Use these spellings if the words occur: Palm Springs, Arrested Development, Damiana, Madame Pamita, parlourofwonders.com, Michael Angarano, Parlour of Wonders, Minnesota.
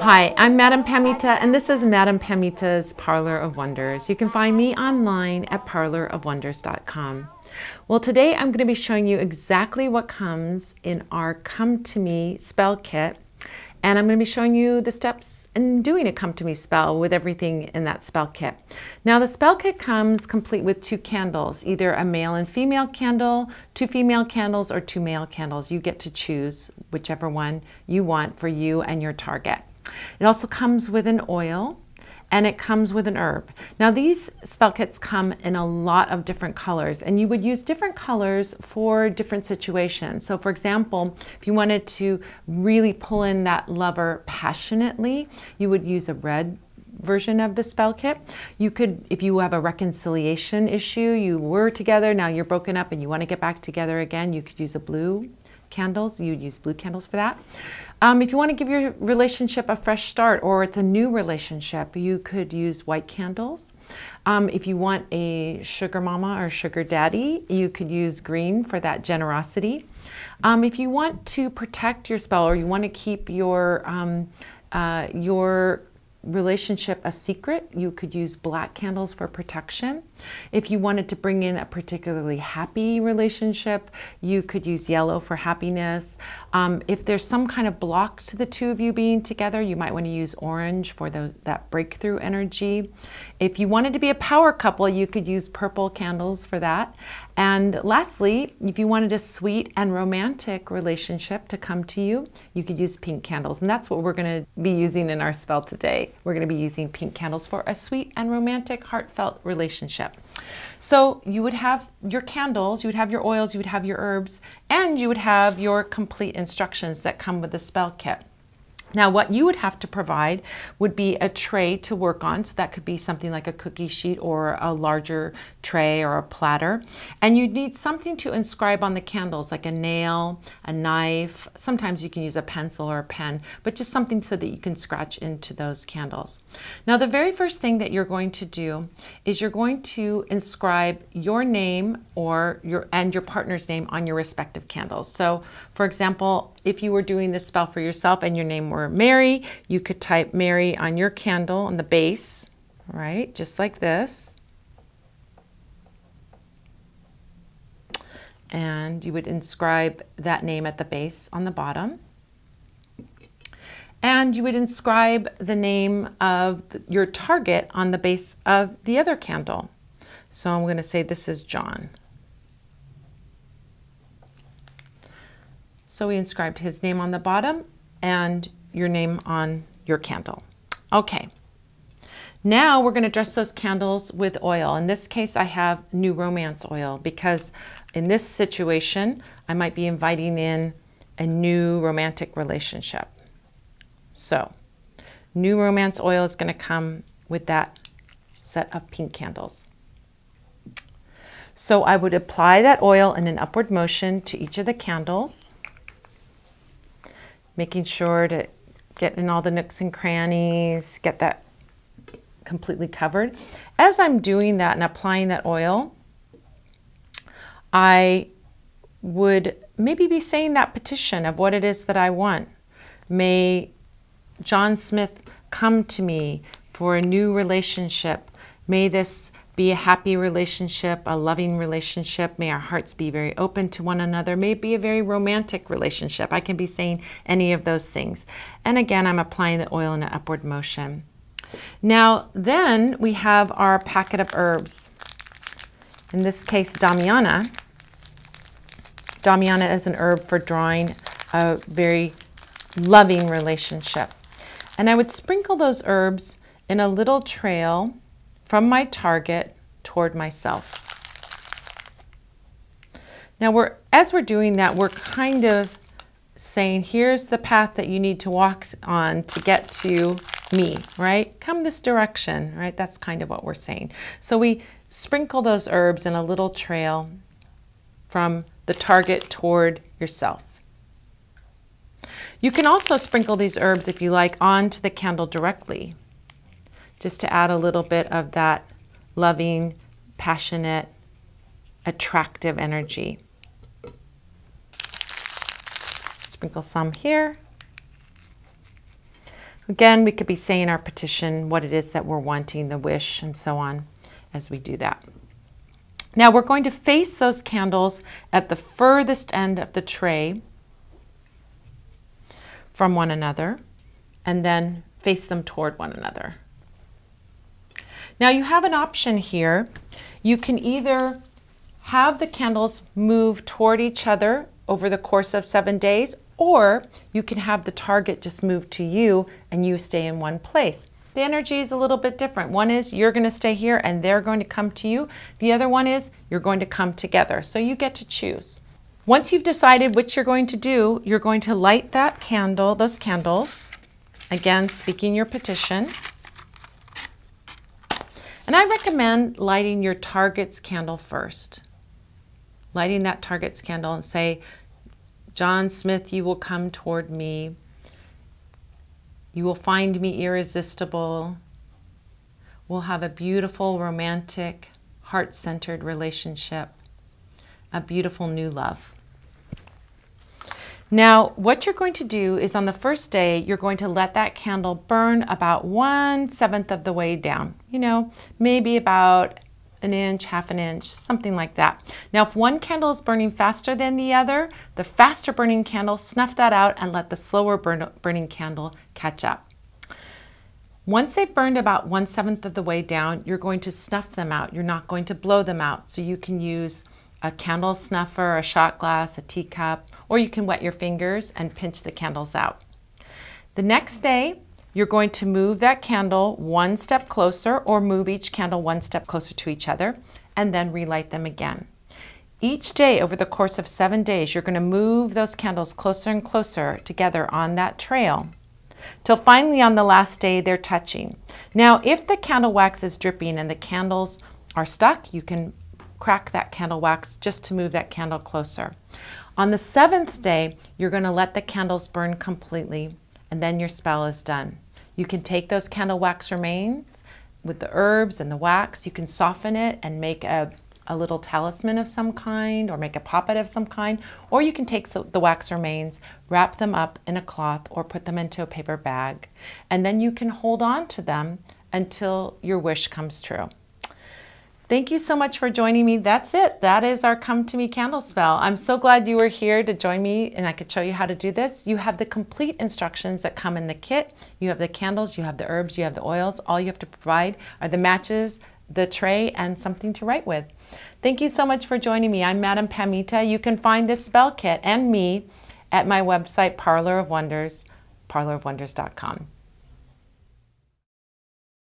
Hi, I'm Madame Pamita, and this is Madame Pamita's Parlour of Wonders. You can find me online at parlourofwonders.com. Well, today I'm going to be showing you exactly what comes in our Come To Me spell kit, and I'm going to be showing you the steps in doing a Come To Me spell with everything in that spell kit. Now, the spell kit comes complete with 2 candles, either a male and female candle, 2 female candles, or 2 male candles. You get to choose whichever one you want for you and your target. It also comes with an oil, and it comes with an herb. Now, these spell kits come in a lot of different colors, and you would use different colors for different situations. So, for example, if you wanted to really pull in that lover passionately, you would use a red version of the spell kit. You could, if you have a reconciliation issue, you were together, now you're broken up and you want to get back together again, you could use a blue candles. You'd use blue candles for that. If you want to give your relationship a fresh start, or it's a new relationship, you could use white candles. If you want a sugar mama or sugar daddy, you could use green for that generosity. If you want to protect your spell, or you want to keep your relationship a secret, you could use black candles for protection. If you wanted to bring in a particularly happy relationship, you could use yellow for happiness. If there's some kind of block to the two of you being together, you might want to use orange for that breakthrough energy. If you wanted to be a power couple, you could use purple candles for that. And lastly, if you wanted a sweet and romantic relationship to come to you, you could use pink candles. And that's what we're going to be using in our spell today. We're going to be using pink candles for a sweet and romantic, heartfelt relationship. So you would have your candles, you would have your oils, you would have your herbs, and you would have your complete instructions that come with the spell kit. Now, what you would have to provide would be a tray to work on. So that could be something like a cookie sheet or a larger tray or a platter. And you'd need something to inscribe on the candles, like a nail, a knife. Sometimes you can use a pencil or a pen, but just something so that you can scratch into those candles. Now, the very first thing that you're going to do is you're going to inscribe your name or your partner's name on your respective candles. So, for example, if you were doing this spell for yourself and your name were Mary, you could type Mary on your candle on the base, right? Just like this. And you would inscribe that name at the base on the bottom. And you would inscribe the name of your target on the base of the other candle. So I'm going to say this is John. So we inscribed his name on the bottom and your name on your candle. Okay. Now we're going to dress those candles with oil. In this case, I have New Romance oil, because in this situation, I might be inviting in a new romantic relationship. So New Romance oil is going to come with that set of pink candles. So I would apply that oil in an upward motion to each of the candles, making sure to get in all the nooks and crannies, get that completely covered. As I'm doing that and applying that oil, I would maybe be saying that petition of what it is that I want. May John Smith come to me for a new relationship. May this be a happy relationship, a loving relationship. May our hearts be very open to one another. May it be a very romantic relationship. I can be saying any of those things. And again, I'm applying the oil in an upward motion. Now, then we have our packet of herbs. In this case, Damiana. Damiana is an herb for drawing a very loving relationship. And I would sprinkle those herbs in a little trail from my target toward myself. Now, as we're doing that, we're kind of saying, here's the path that you need to walk on to get to me, right? Come this direction, right? That's kind of what we're saying. So we sprinkle those herbs in a little trail from the target toward yourself. You can also sprinkle these herbs, if you like, onto the candle directly, just to add a little bit of that loving, passionate, attractive energy. Sprinkle some here, So again, we could be saying our petition, what it is that we're wanting, the wish, and so on as we do that. Now we're going to face those candles at the furthest end of the tray from one another, and then face them toward one another. Now you have an option here. You can either have the candles move toward each other over the course of 7 days, or you can have the target just move to you and you stay in one place. The energy is a little bit different. One is you're going to stay here and they're going to come to you. The other one is you're going to come together. So you get to choose. Once you've decided what you're going to do, you're going to light that candle, those candles, again speaking your petition. And I recommend lighting your target's candle first. Lighting that target's candle and say, John Smith, you will come toward me. You will find me irresistible. We'll have a beautiful, romantic, heart-centered relationship, a beautiful new love. Now, what you're going to do is on the first day, you're going to let that candle burn about 1/7 of the way down. You know, maybe about an inch, half an inch, something like that. Now, if one candle is burning faster than the other, the faster burning candle, snuff that out and let the slower burning candle catch up. Once they've burned about 1/7 of the way down, you're going to snuff them out. You're not going to blow them out, so you can use a candle snuffer, a shot glass, a teacup, or you can wet your fingers and pinch the candles out. The next day, you're going to move that candle one step closer, or move each candle one step closer to each other, and then relight them again. Each day over the course of 7 days, you're going to move those candles closer and closer together on that trail, till finally on the last day they're touching. Now, if the candle wax is dripping and the candles are stuck, you can crack that candle wax just to move that candle closer. On the 7th day, you're going to let the candles burn completely, and then your spell is done. You can take those candle wax remains with the herbs and the wax, you can soften it and make a little talisman of some kind, or make a poppet of some kind, or you can take the wax remains, wrap them up in a cloth, or put them into a paper bag, and then you can hold on to them until your wish comes true. Thank you so much for joining me. That's it. That is our Come To Me candle spell. I'm so glad you were here to join me and I could show you how to do this. You have the complete instructions that come in the kit. You have the candles, you have the herbs, you have the oils. All you have to provide are the matches, the tray, and something to write with. Thank you so much for joining me. I'm Madame Pamita. You can find this spell kit and me at my website, Parlour of Wonders, parlourofwonders.com.